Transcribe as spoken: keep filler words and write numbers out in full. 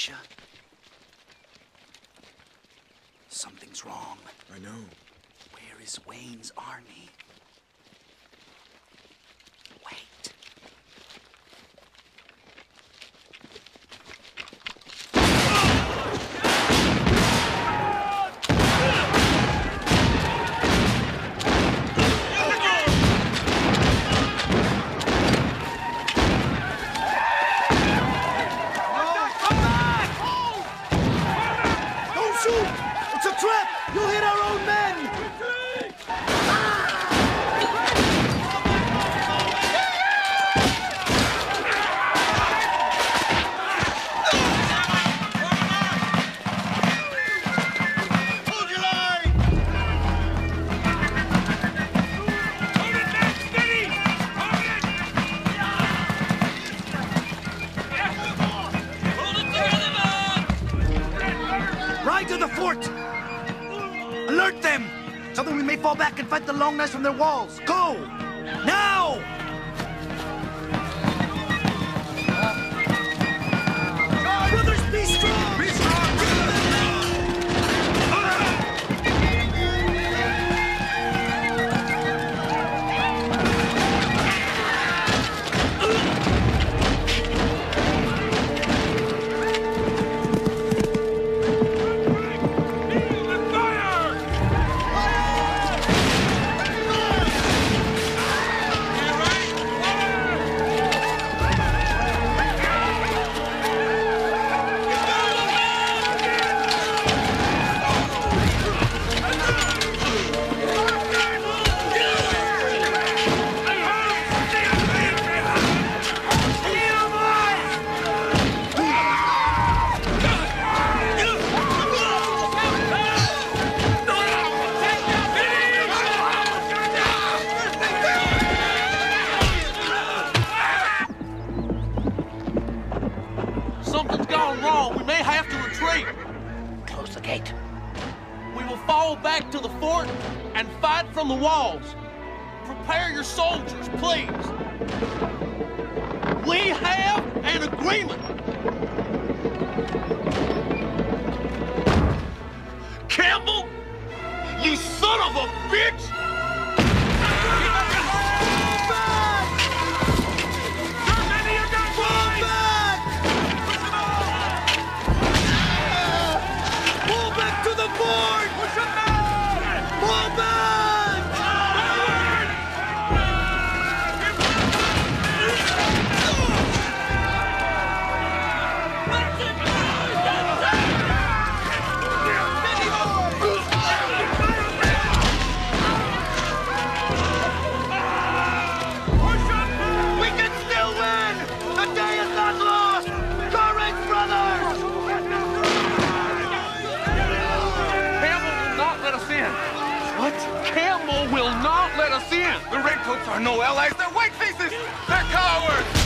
Alicia. Something's wrong. I know. Where is Wayne's army? Wait. Alert them! So that we may fall back and fight the Long Knives from their walls. Go! Now! Brothers, be strong! Be strong! Back to the fort and fight from the walls. Prepare your soldiers, please. We have an agreement. Campbell, you son of a bitch! Will not let us in. The redcoats are no allies. They're white faces. They're cowards.